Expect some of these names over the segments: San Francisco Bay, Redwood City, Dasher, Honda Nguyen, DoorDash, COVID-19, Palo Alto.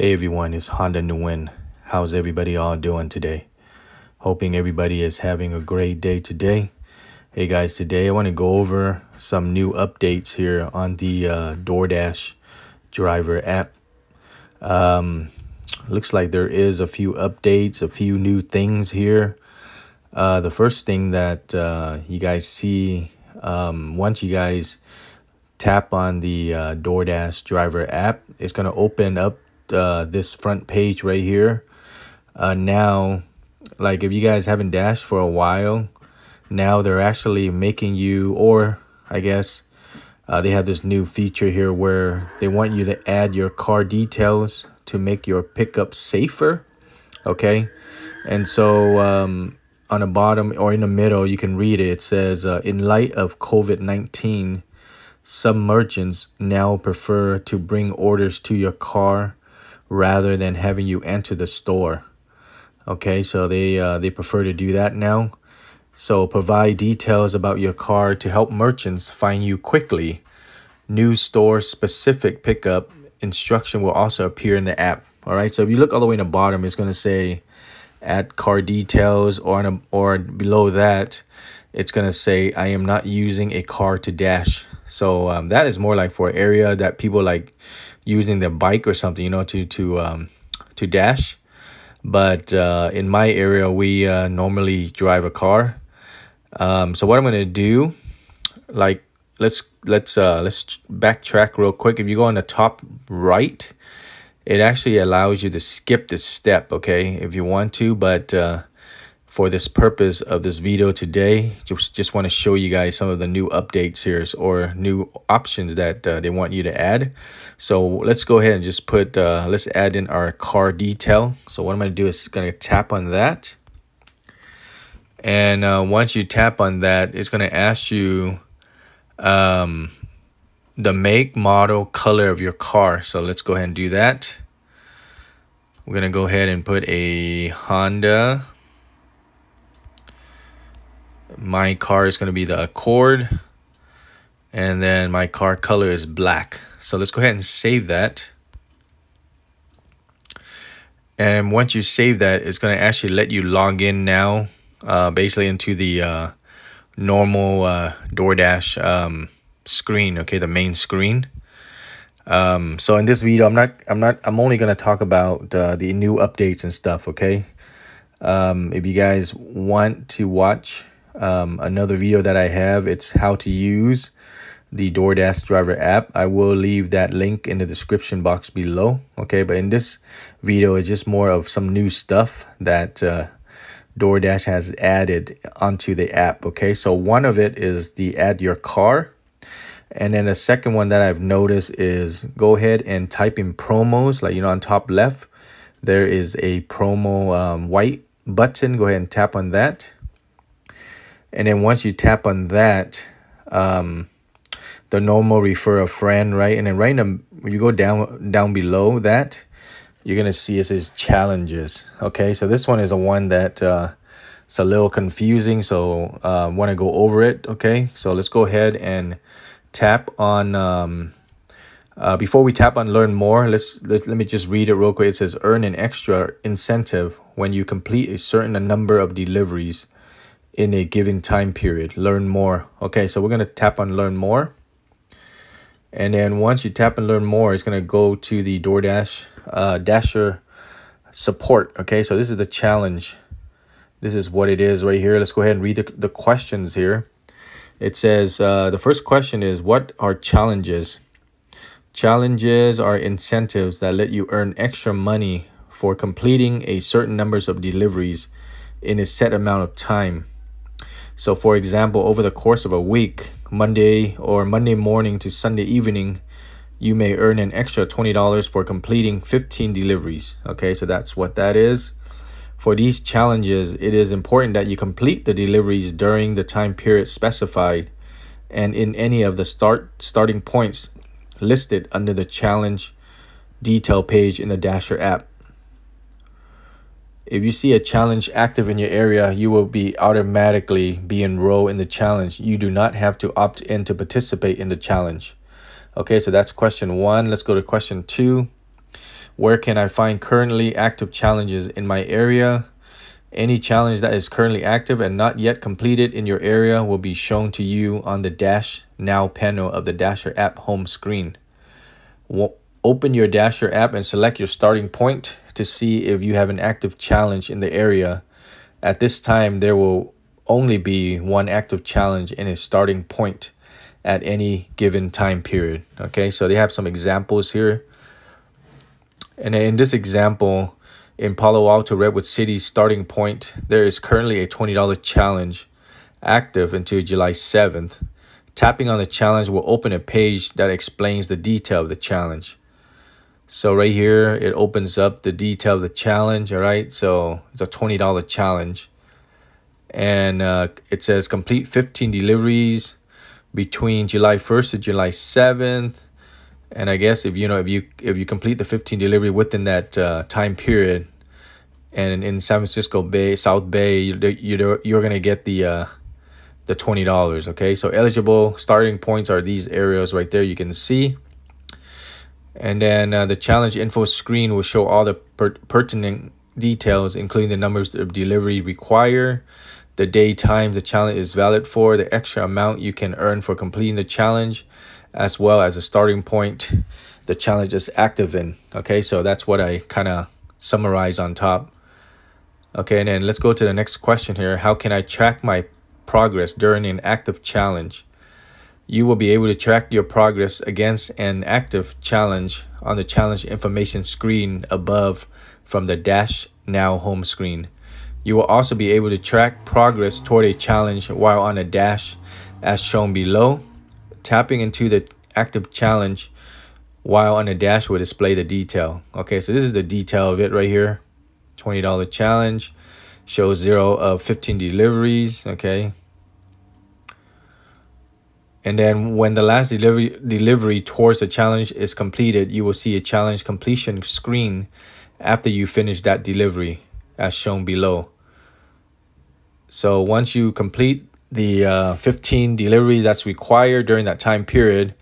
Hey everyone, it's Honda Nguyen. How's everybody all doing today? Hoping everybody is having a great day today. Hey guys, today I want to go over some new updates here on the DoorDash driver app. Looks like there is a few updates, a few new things here. The first thing that you guys see once you guys tap on the DoorDash driver app, it's going to open up this front page right here. Now, like if you guys haven't dashed for a while, now they're actually making you, or I guess they have this new feature here where they want you to add your car details to make your pickup safer. Okay, and so on the bottom or in the middle, you can read it. It says, in light of COVID-19, some merchants now prefer to bring orders to your car rather than having you enter the store. Okay, so they prefer to do that now. So provide details about your car to help merchants find you quickly. New store specific pickup instruction will also appear in the app. All right, so if you look all the way in the bottom, it's going to say add car details, or below that it's going to say I am not using a car to dash. So that is more like for an area that people like using their bike or something, you know, to dash. But in my area, we normally drive a car. So what I'm gonna do, like let's backtrack real quick. If you go on the top right, it actually allows you to skip this step, okay, if you want to. But for this purpose of this video today, just want to show you guys some of the new updates here or new options that they want you to add. So let's go ahead and just put, let's add in our car detail. So what I'm going to do is going to tap on that. And once you tap on that, it's going to ask you the make, model, color of your car. So let's go ahead and do that. We're going to go ahead and put a Honda. My car is going to be the Accord, and then my car color is black. So let's go ahead and save that. And once you save that, it's going to actually let you log in now, basically into the normal DoorDash screen, okay, the main screen. So in this video, I'm only going to talk about the new updates and stuff, okay? If you guys want to watch another video that I have, it's how to use the DoorDash driver app. I will leave that link in the description box below, okay? But in this video, it's just more of some new stuff that DoorDash has added onto the app, okay? So one of it is the add your car, and then the second one that I've noticed is go ahead and type in promos, like, you know, on top left there is a promo white button. Go ahead and tap on that. And then once you tap on that, the normal refer a friend, right? And then right in when you go down below that, you're going to see it says challenges. Okay, so this one is a one that it's a little confusing, so I want to go over it. Okay, so let's go ahead and tap on, before we tap on learn more, let me just read it real quick. It says earn an extra incentive when you complete a certain number of deliveries in a given time period. Learn more. Okay, so we're going to tap on learn more, and then once you tap on learn more, it's going to go to the DoorDash Dasher support. Okay, so this is the challenge. This is what it is right here. Let's go ahead and read the questions here. It says the first question is, what are challenges? Challenges are incentives that let you earn extra money for completing a certain numbers of deliveries in a set amount of time. So for example, over the course of a week, Monday morning to Sunday evening, you may earn an extra $20 for completing 15 deliveries. Okay, so that's what that is. For these challenges, it is important that you complete the deliveries during the time period specified and in any of the starting points listed under the challenge detail page in the Dasher app. If you see a challenge active in your area, you will be automatically be enrolled in the challenge. You do not have to opt in to participate in the challenge. Okay, so that's question one. Let's go to question two. Where can I find currently active challenges in my area? Any challenge that is currently active and not yet completed in your area will be shown to you on the Dash Now panel of the Dasher app home screen. Open your Dasher app and select your starting point to see if you have an active challenge in the area. At this time, there will only be one active challenge in a starting point at any given time period. Okay, so they have some examples here. And in this example, in Palo Alto, Redwood City's starting point, there is currently a $20 challenge active until July 7th. Tapping on the challenge will open a page that explains the detail of the challenge. So right here, it opens up the detail of the challenge, all right? So it's a $20 challenge. And it says complete 15 deliveries between July 1st to July 7th. And I guess if you complete the 15 delivery within that time period, and in San Francisco Bay, South Bay, you're gonna get the $20. Okay, so eligible starting points are these areas right there. You can see, and then the challenge info screen will show all the pertinent details, including the numbers of delivery required, the day times the challenge is valid for, the extra amount you can earn for completing the challenge, as well as a starting point the challenge is active in. Okay, so that's what I kind of summarize on top. Okay, and then let's go to the next question here. How can I track my progress during an active challenge? You will be able to track your progress against an active challenge on the challenge information screen above from the Dash Now home screen. You will also be able to track progress toward a challenge while on a dash as shown below. Tapping into the active challenge while on a dash will display the detail. Okay, so this is the detail of it right here. $20 challenge shows 0 of 15 deliveries. Okay, and then when the last delivery towards the challenge is completed, you will see a challenge completion screen after you finish that delivery as shown below. So once you complete the 15 deliveries that's required during that time period,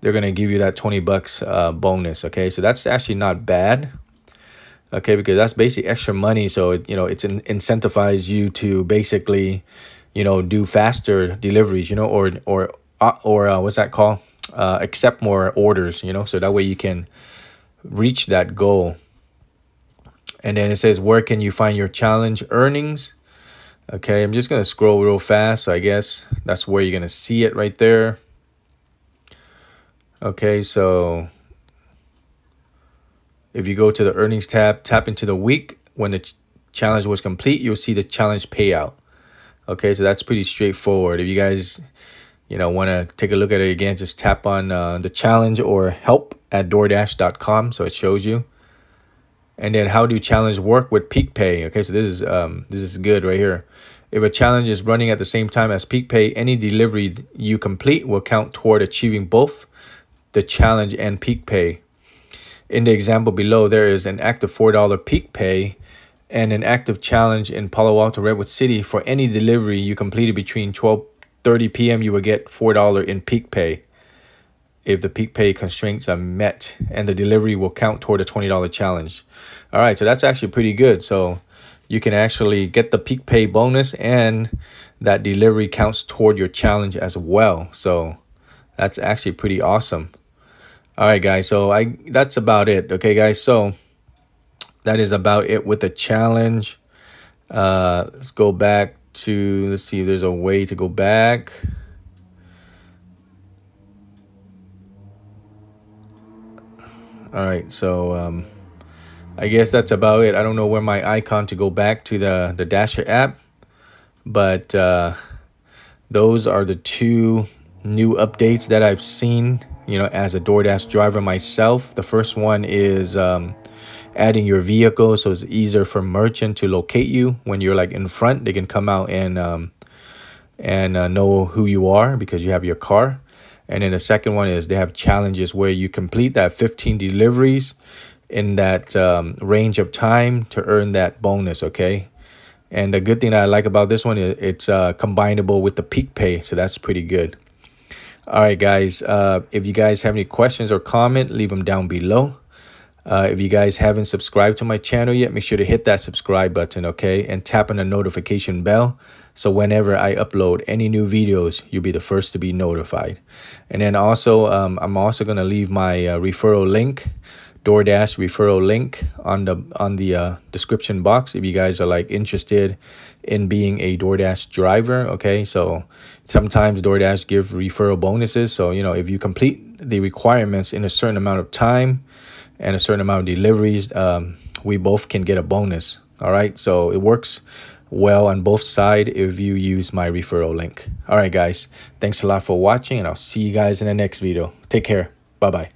they're gonna give you that $20 bonus. Okay, so that's actually not bad. Okay, because that's basically extra money. So it, you know, it's incentivizes you to basically, you know, do faster deliveries, you know, or what's that called? Accept more orders, you know, so that way you can reach that goal. And then it says, where can you find your challenge earnings? Okay, I'm just going to scroll real fast. So I guess that's where you're going to see it right there. Okay, so if you go to the earnings tab, tap into the week when the challenge was complete, you'll see the challenge payout. Okay, so that's pretty straightforward. If you guys, you know, want to take a look at it again, just tap on the challenge or help at DoorDash.com, so it shows you. And then how do challenge work with peak pay? Okay, so this is good right here. If a challenge is running at the same time as peak pay, any delivery you complete will count toward achieving both the challenge and peak pay. In the example below, there is an active $4 peak pay and an active challenge in Palo Alto, Redwood City. For any delivery you completed between 12:30 p.m., you will get $4 in peak pay if the peak pay constraints are met, and the delivery will count toward a $20 challenge. All right, so that's actually pretty good. So you can actually get the peak pay bonus, and that delivery counts toward your challenge as well. So that's actually pretty awesome. All right, guys, so that's about it. Okay, guys, so that is about it with the challenge. Let's go back to, let's see if there's a way to go back. All right, so I guess that's about it. I don't know where my icon to go back to the Dasher app, but those are the two new updates that I've seen, you know, as a DoorDash driver myself. The first one is adding your vehicle, so it's easier for merchant to locate you when you're like in front. They can come out and know who you are because you have your car. And then the second one is they have challenges where you complete that 15 deliveries in that range of time to earn that bonus, okay? And the good thing that I like about this one is it's combinable with the peak pay, so that's pretty good. All right, guys, if you guys have any questions or comment, leave them down below. If you guys haven't subscribed to my channel yet, make sure to hit that subscribe button, okay? And tap on the notification bell, so whenever I upload any new videos, you'll be the first to be notified. And then also, I'm also going to leave my referral link, DoorDash referral link, on the description box if you guys are like interested in being a DoorDash driver, okay? So sometimes DoorDash give referral bonuses. So, you know, if you complete the requirements in a certain amount of time and a certain amount of deliveries, we both can get a bonus. All right, so it works well on both sides if you use my referral link. All right, guys, thanks a lot for watching, and I'll see you guys in the next video. Take care. Bye-bye.